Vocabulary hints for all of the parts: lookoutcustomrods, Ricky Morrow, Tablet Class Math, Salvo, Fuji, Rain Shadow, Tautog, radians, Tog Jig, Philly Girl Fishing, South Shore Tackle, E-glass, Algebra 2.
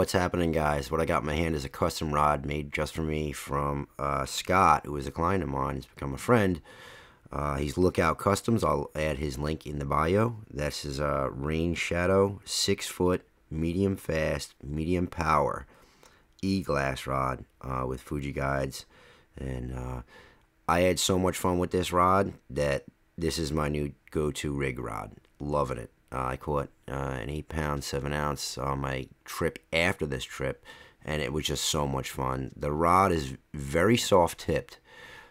what's happening, guys? What I got in my hand is a custom rod made just for me from Scott, who is a client of mine. He's become a friend. He's Lookout Customs. I'll add his link in the bio. This is a Rain Shadow 6-foot medium fast, medium power e-glass rod with Fuji guides, and I had so much fun with this rod that this is my new go-to rig rod. Loving it. I caught an 8-pound 7-ounce on my trip after this trip, and it was just so much fun. The rod is very soft tipped,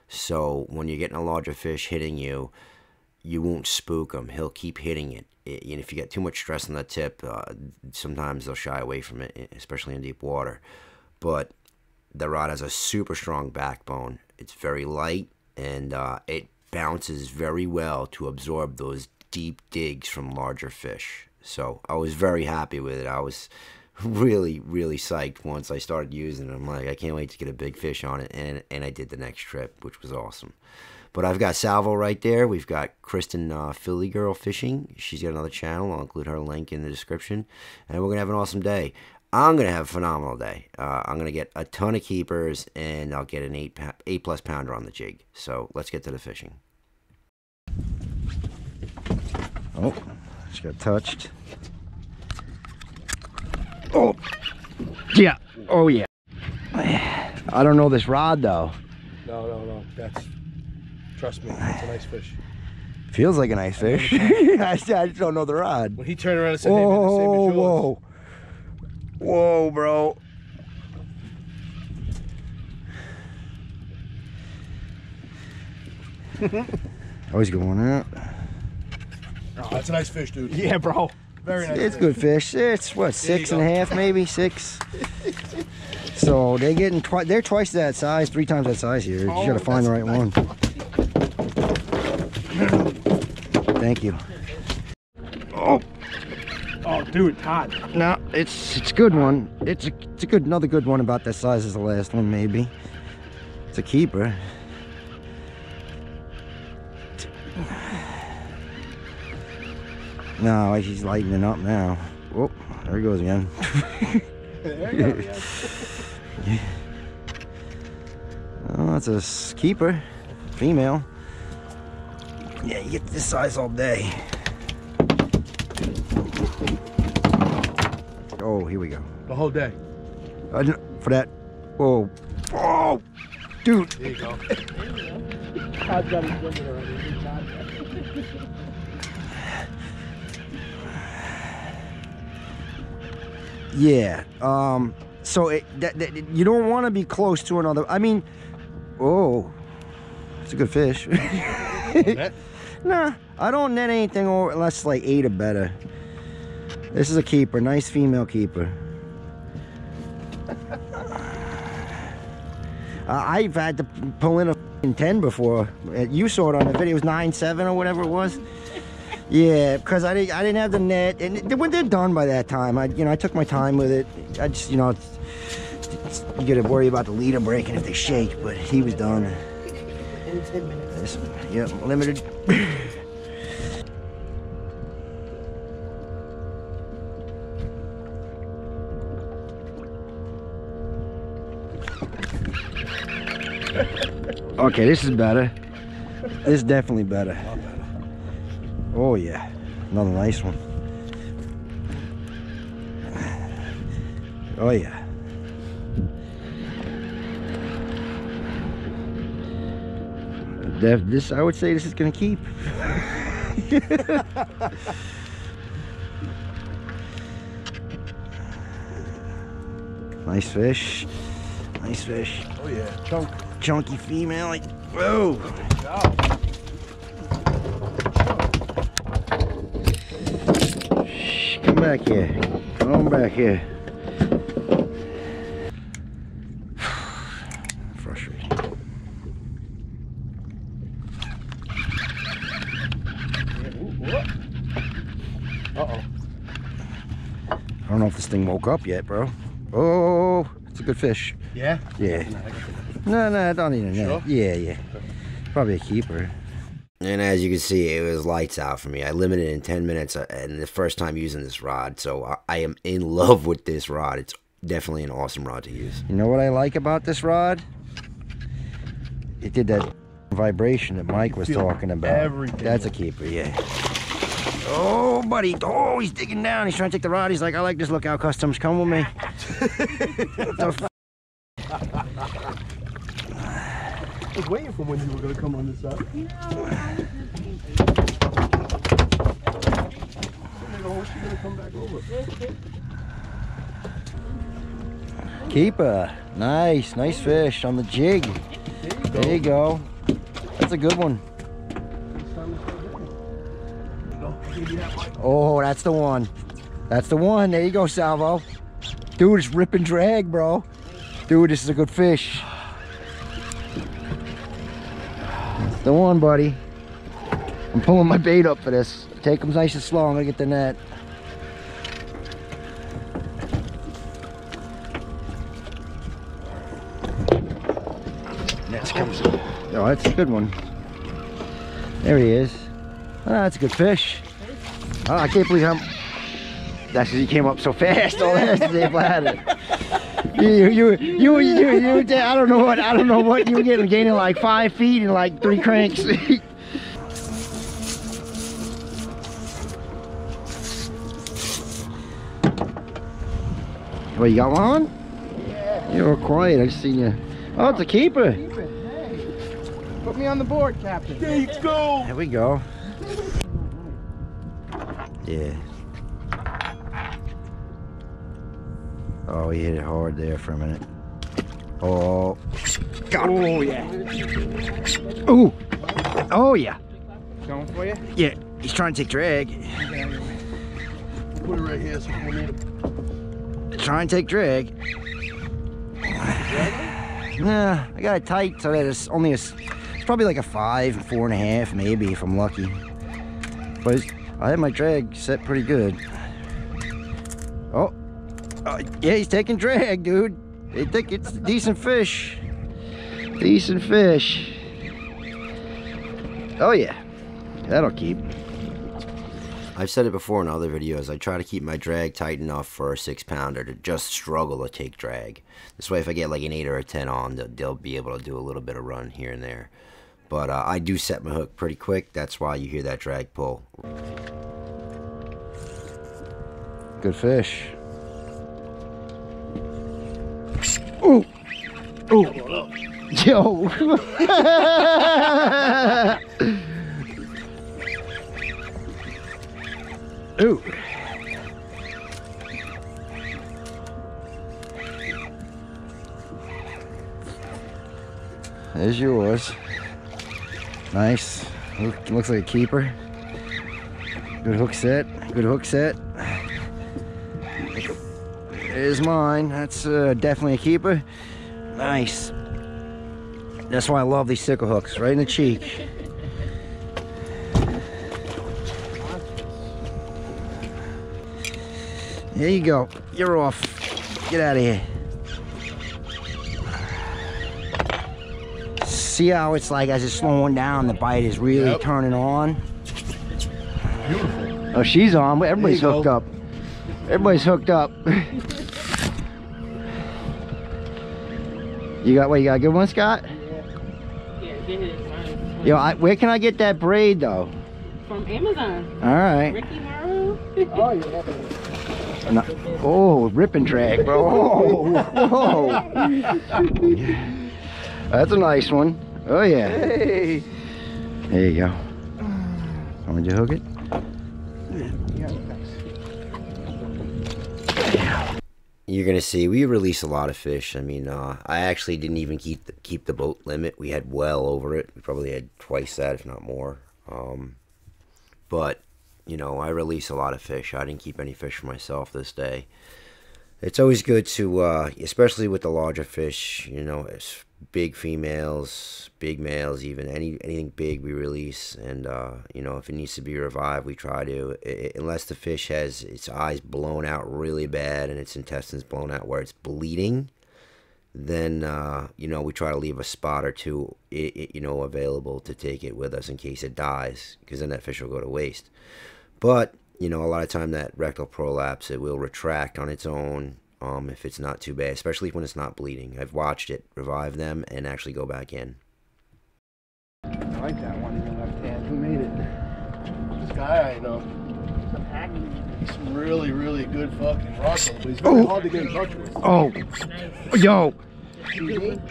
so when you're getting a larger fish hitting you, you won't spook him. He'll keep hitting it. And if you get too much stress on the tip, sometimes they'll shy away from it, especially in deep water. But the rod has a super strong backbone. It's very light, and it bounces very well to absorb those deep digs from larger fish. So I was very happy with it. I was really, really psyched once I started using it. I'm like, I can't wait to get a big fish on it, and I did the next trip, which was awesome. But I've got Salvo right there. We've got Kristen, Philly Girl Fishing. She's got another channel. I'll include her link in the description. And we're going to have an awesome day. I'm going to have a phenomenal day. I'm going to get a ton of keepers, and I'll get an 8-plus pounder on the jig. So let's get to the fishing. Oh, she got touched. Oh, yeah. Oh, yeah. I don't know this rod, though. No. That's... Trust me, it's a nice fish. Feels like a nice fish. I just don't know the rod. When he turned around and said, whoa, hey, whoa. Whoa, bro. Oh, he's going out. Oh, that's a nice fish, dude. Yeah, bro. Very nice. It's good fish. It's, what, 6.5 maybe? 6. So they're getting they're twice that size, 3 times that size here. You gotta find the right one. Thank you. Oh, dude, Todd. No, it's a good one. It's a good, another good one about that size as the last one, maybe. It's a keeper. No, he's lightening up now. Whoop, there he goes again. There he goes again. Oh, that's a keeper, female. Yeah, you get this size all day. Oh, here we go. The whole day. For that. Whoa. Oh, dude. There you go. Todd's got his limit already. Yeah. So you don't want to be close to another. I mean, oh, it's a good fish. Nah, I don't net anything over unless like 8 or better. This is a keeper, nice female keeper. I've had to pull in a 10 before. You saw it on the video. It was 9-7 or whatever it was. Yeah, because I didn't have the net, and when they're done by that time, I took my time with it. I just, it's, you gotta worry about the leader breaking if they shake, but he was done. In 10 minutes. Yep, limited. Okay, this is better. This is definitely better. Oh yeah, another nice one. Oh yeah. This, I would say this is gonna keep. Nice fish. Nice fish. Oh yeah, chunky female. Like, whoa. Good job. Back here, come back here. Frustrating. Uh-oh. I don't know if this thing woke up yet, bro. Oh, it's a good fish. Yeah? Yeah. No, I don't need a net. Sure? Yeah. Probably a keeper. And as you can see, it was lights out for me. I limited in 10 minutes, and the first time using this rod, so I am in love with this rod. It's definitely an awesome rod to use. You know what I like about this rod? It did that vibration that Mike was talking about. Everything. That's a keeper, yeah. Oh, buddy. Oh, he's digging down. He's trying to take the rod. He's like, I like this Lookout Customs. Come with me. I was waiting for when you were going to come on this side. Keeper. Nice. Nice fish on the jig. There you go. That's a good one. Oh, that's the one. That's the one. There you go, Salvo. Dude, it's rip and drag, bro. Dude, this is a good fish. That's the one, buddy. I'm pulling my bait up for this. Take them nice and slow. I'm gonna get the net. Net's coming. Oh, that's a good one. There he is. Oh, that's a good fish. Oh, I can't believe how... That's because he came up so fast. All that is they flattered. You, I don't know what. You were gaining like 5 feet and like 3 cranks. Well, you got one? Yeah. You were quiet. I just seen you. Oh, it's a keeper. Hey. Put me on the board, Captain. There you go. There we go. Yeah. Oh, he hit it hard there for a minute. Oh. God. Oh, yeah. Oh. Oh, yeah. Going for you? Yeah. He's trying to take drag. Put it right here so I can try and take drag. Nah, I got it tight so that it's only a... It's probably like a 5, 4.5 maybe if I'm lucky. But it's, I had my drag set pretty good. Oh. Yeah, he's taking drag, dude. They think it's a decent fish. Decent fish. Oh, yeah. That'll keep. I've said it before in other videos. I try to keep my drag tight enough for a 6-pounder to just struggle to take drag. This way, if I get like an 8 or a 10 on, they'll be able to do a little bit of run here and there. But I do set my hook pretty quick. That's why you hear that drag pull. Good fish. Ooh! Ooh! Yo! Ooh! There's yours. Nice. Looks like a keeper. Good hook set. Good hook set. Is mine. That's definitely a keeper. Nice. That's why I love these sickle hooks, right in the cheek. There you go. You're off. Get out of here. See how it's like as it's slowing down, the bite is really turning on. Beautiful. Oh, she's on. Everybody's hooked up. Everybody's hooked up. You got what? You got a good one, Scott? Yeah, get it. Yo, where can I get that braid though? From Amazon. All right. Ricky Morrow. Oh, yeah. No. Oh, rip and drag, bro. Oh, oh. That's a nice one. Oh yeah. Hey. There you go. Want me to hook it? You're gonna see we release a lot of fish. I mean, I actually didn't even keep the boat limit. We had well over it. We probably had twice that, if not more. But you know, I release a lot of fish. I didn't keep any fish for myself this day. It's always good to, especially with the larger fish. You know, it's big females, big males, even anything big we release. And you know, if it needs to be revived, we try to. Unless the fish has its eyes blown out really bad and its intestines blown out where it's bleeding, then you know, we try to leave a spot or two, you know, available to take it with us in case it dies, because then that fish will go to waste. But you know, a lot of time that rectal prolapse, it will retract on its own. if it's not too bad, especially when it's not bleeding. I've watched it revive them and actually go back in. I like that one in your left hand. Who made it? This guy I know. Some hacking. Some really, really good fucking rocker. But he's very hard to get in touch with. Oh. Nice. Yo.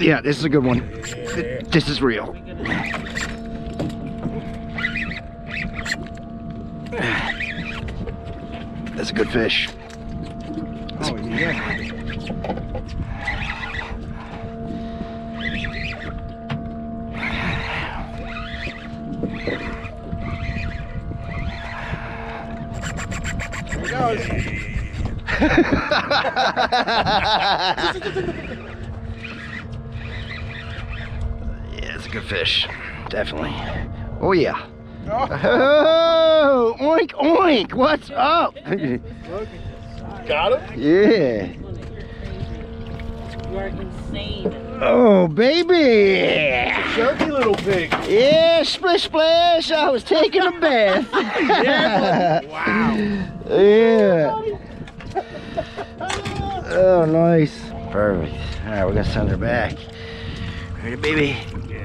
Yeah, this is a good one. Yeah. This is real. That's a good fish. Oh, yeah. There he goes. Yeah, it's a good fish. Definitely. Oh, yeah. Oh, oink, oink. What's up? Got him? Yeah. You are insane. Oh, baby. Jerky little pig. Yeah, splish, splash. I was taking a bath. Yeah. Wow. Yeah. Oh, nice. Perfect. All right, we're going to send her back. Ready, baby? Yeah.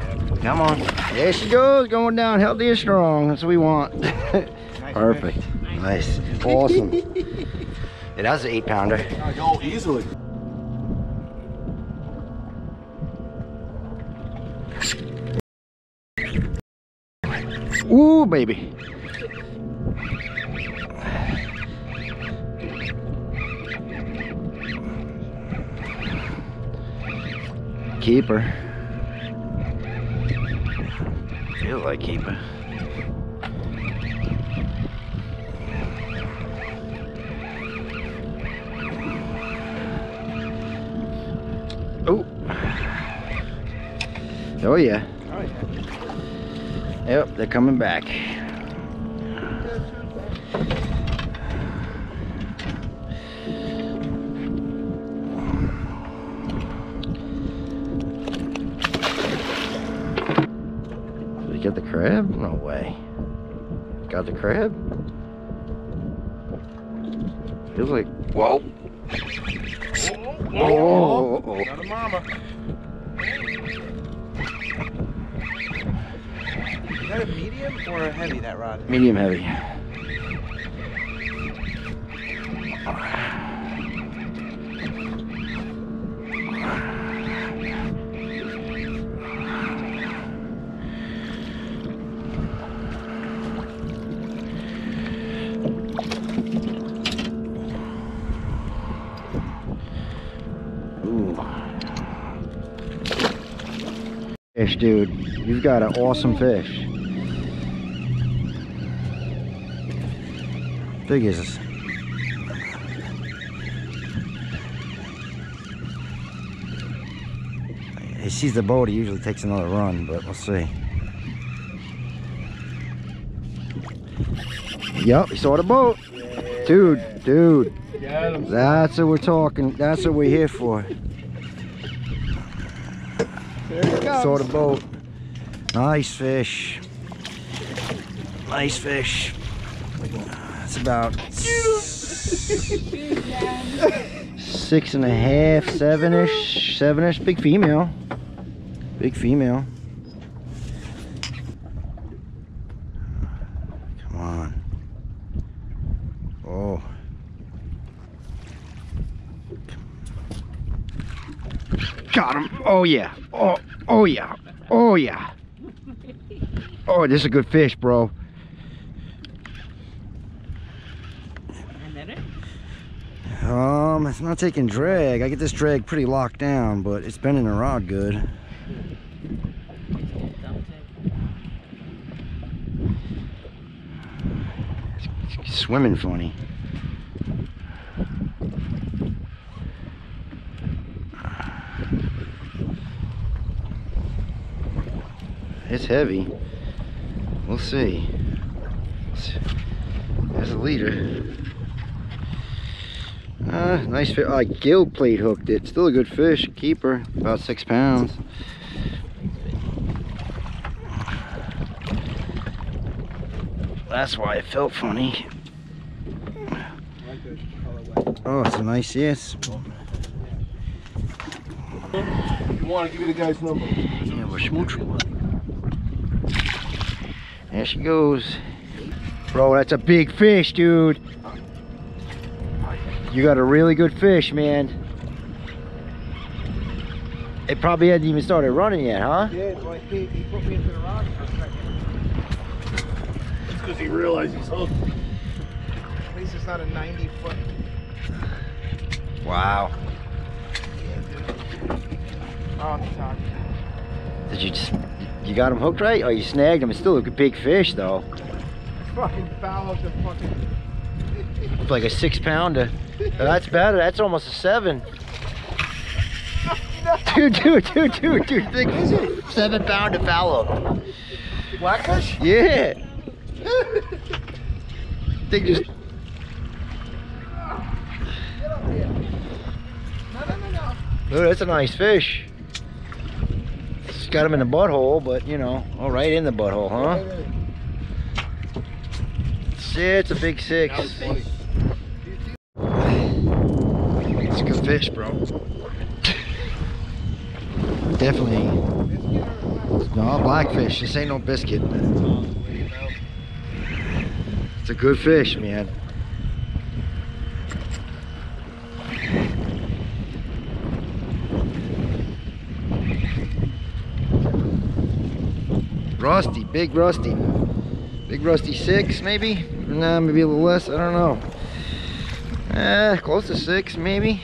Come on. There she goes, going down healthy and strong. That's what we want. Nice. Perfect. Nice. Nice. Awesome. It has an 8-pounder. Oh, easily. Ooh, baby. Keeper. Feels like keeper. Oh yeah. Oh yeah. Yep, they're coming back. Did we get the crab? No way. Got the crab? Feels like, whoa. Oh. Got a mama. Is that a medium or a heavy, that rod? Medium heavy. Ooh. Fish, dude. You've got an awesome fish. Big is this? He sees the boat, he usually takes another run, but we'll see. Yep, he saw the boat. Yeah. Dude. That's what we're talking, that's what we're here for. There he saw the boat. Nice fish. Nice fish. It's about 6 1/2, 7-ish, 7-ish, big female. Come on. Oh. Got him. Oh yeah. Oh yeah. Oh yeah. Oh, this is a good fish, bro. It's not taking drag. I get this drag pretty locked down, but it's bending the rod good. It's swimming funny. It's heavy. We'll see. There's a leader. Nice fish. I gill plate hooked it. Still a good fish, keeper, about 6 pounds. That's why it felt funny. Oh, it's a nice yes. You want to give me the guy's number? Yeah, we're smooching. There she goes. Bro, that's a big fish, dude. You got a really good fish, man. It probably hasn't even started running yet, huh? Yeah, like he put me into the rock for a second. It's because he realized he's hooked. At least it's not a 90-foot. Wow. Yeah, did you just, you got him hooked right? Oh, you snagged him. It's still a big fish, though. Fucking foul the fucking. It's like a 6-pounder. That's better. That's almost a 7. Dude, think this is 7-pounder fallow. Blackfish? Yeah. Think just. Get up here. No. Dude, that's a nice fish. Just got him in the butthole, but you know, all right in the butthole, huh? It's a big 6. It's a good fish, bro. Definitely. No, blackfish. This ain't no biscuit. It's a good fish, man. Rusty, big rusty. Big rusty 6, maybe? Nah, maybe a little less. I don't know. Close to 6, maybe.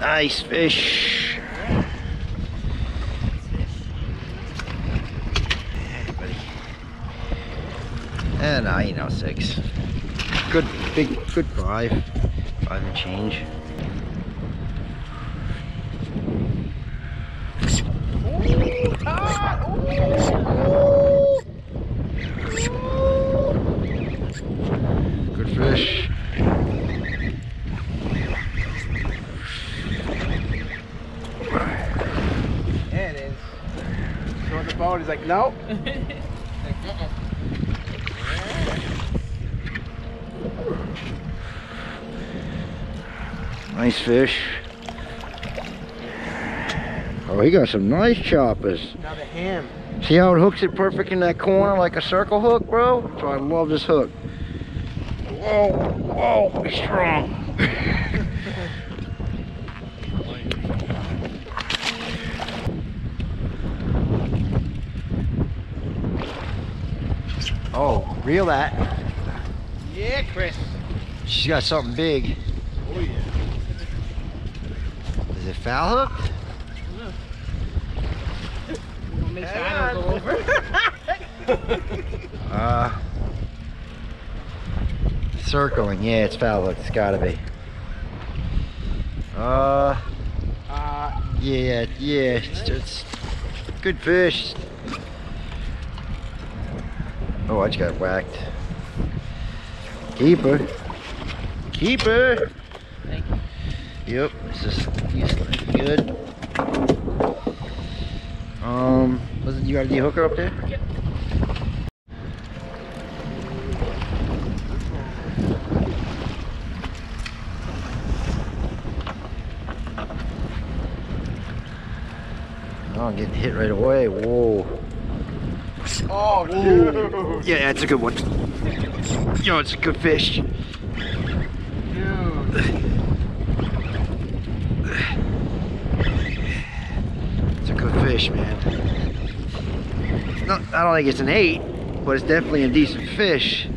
Nice fish. Yeah, buddy. And I ain't no 6. Good, big, good 5 and change. Ooh, ah, ooh. Good fish. He's like, no. Nice fish. Oh, he got some nice choppers. Now the ham. See how it hooks it perfect in that corner like a circle hook, bro? So I love this hook. Whoa, whoa, he's strong. Oh, reel that. Yeah, Chris. She's got something big. Oh, yeah. Is it foul hooked? I don't know. Circling. Yeah, it's foul hooked. It's gotta be. Yeah. It's good fish. Oh, I just got whacked. Keeper. Keeper! Thank you. Yep, it's just useless. Good. Wasn't you got the hooker up there? Yep. Oh, I'm getting hit right away. Whoa. Oh, dude. Yeah, it's a good one. Yo, it's a good fish. Dude. It's a good fish, man. No, I don't think it's an 8, but it's definitely a decent fish.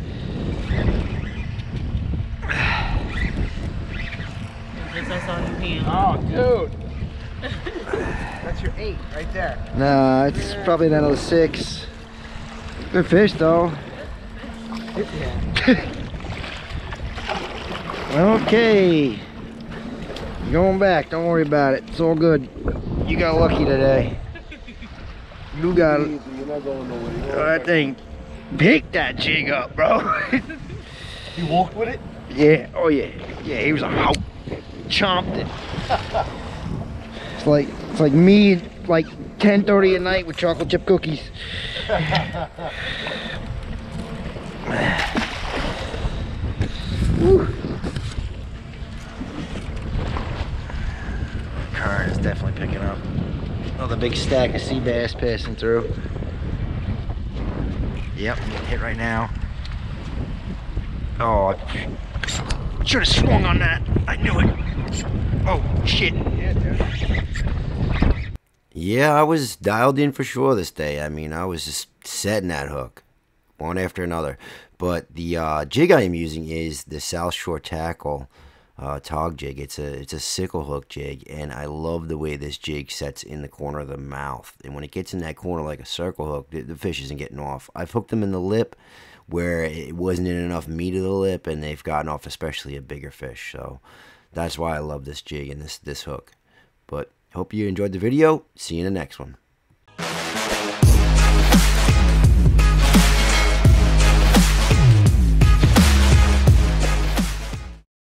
Oh, dude. That's your 8 right there. Nah, it's probably another 6. Good fish though. Okay. You're going back, don't worry about it. It's all good. You got lucky today. You got it. That thing picked that jig up, bro. You walked with it? Yeah, oh yeah. Yeah, he was a hop. Chomped it. It's like me like 10:30 at night with chocolate chip cookies. Woo. current is definitely picking up. Another big stack of sea bass passing through. Yep, getting hit right now. Oh, I should have swung on that. I knew it. Oh, shit. Yeah, I was dialed in for sure this day. I mean, I was just setting that hook, one after another. But the jig I am using is the South Shore Tackle Tog Jig. It's a sickle hook jig, and I love the way this jig sets in the corner of the mouth. And when it gets in that corner like a circle hook, the fish isn't getting off. I've hooked them in the lip where it wasn't in enough meat of the lip, and they've gotten off, especially a bigger fish. So that's why I love this jig and this hook. But hope you enjoyed the video. See you in the next one.